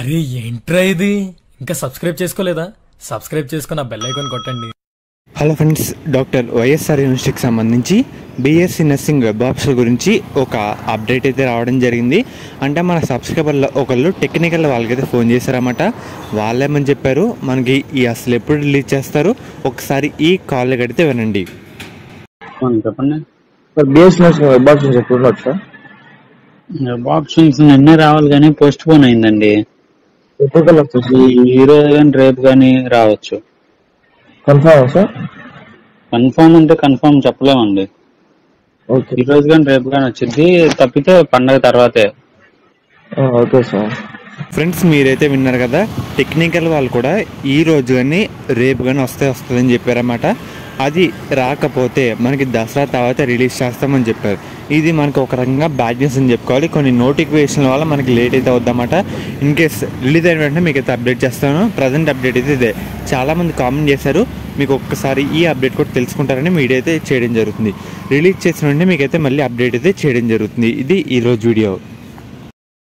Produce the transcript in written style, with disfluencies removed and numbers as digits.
अरे एंट्रा इधी इंका सब्सक्राइब चेसुकोलेदा सब्सक्राइब चेसुकोना बेल आइकॉन कोट्टंडी। Hello friends, doctor YSR university की संबंधी बीएससी नर्सिंग वेब ऑप्शन गुरिंची ओक अपडेट अयिते रावडं जरिगिंदी। अंटे मन सब्सक्राइबर्ल ओकल्लु टेक्निकल वाळ्ळकैते फोन चेशारन्नमाट। वाळ्ळेमनि चेप्पारु मनकी ई असलु एप्पुडु रिलीज चेस्तारु ओकसारि ई काल गडिते विनंडी। बीएससी नर्सिंग वेब ऑप्शन एप्पुडु वच्चा वेब ऑप्शन्स निन्ने रावालि गानी पोस्ट पोन अयिंदंडी। रेप रावच्छु कन्फर्म सर कन्फर्म अंटे कन्फर्म चेप्पलेमंडी। ఓకే ఈ రోజు గన్ రేపు గన్ వచ్చింది తప్పితే పండగ తర్వాతే। ఓకే సార్ ఫ్రెండ్స్ మీరైతే విన్నారు కదా, టెక్నికల్ వాళ్ళు కూడా ఈ రోజు గని రేపు గన్ వస్తుందని చెప్పారన్నమాట। అది రాకపోతే మనకి దసరా తర్వాత రిలీజ్ చేస్తామని చెప్పారు। ఇది మనకు ఒక రకంగా బ్యాడ్ న్యూస్ అని చెప్పుకోవాలి। కొన్ని నోటిఫికేషన్ వల్ల మనకి లేట్ అయితే అవుద్దన్నమాట। ఇన్ కేస్ రిలీజ్ అయిన వెంటనే మీకు అయితే అప్డేట్ చేస్తాను। ప్రజెంట్ అప్డేట్ అయితే ఇదే, చాలామంది కామెంట్ చేశారు మీకు ఒక్కసారి ఈ అప్డేట్ కూడా తెలుసుకుంటారని వీడియో అయితే చేయడం జరుగుతుంది। రిలీజ్ చేసిన వెంటనే మీకైతే మళ్ళీ అప్డేట్ అయితే చేయడం జరుగుతుంది। ఇది ఈరోజు వీడియో।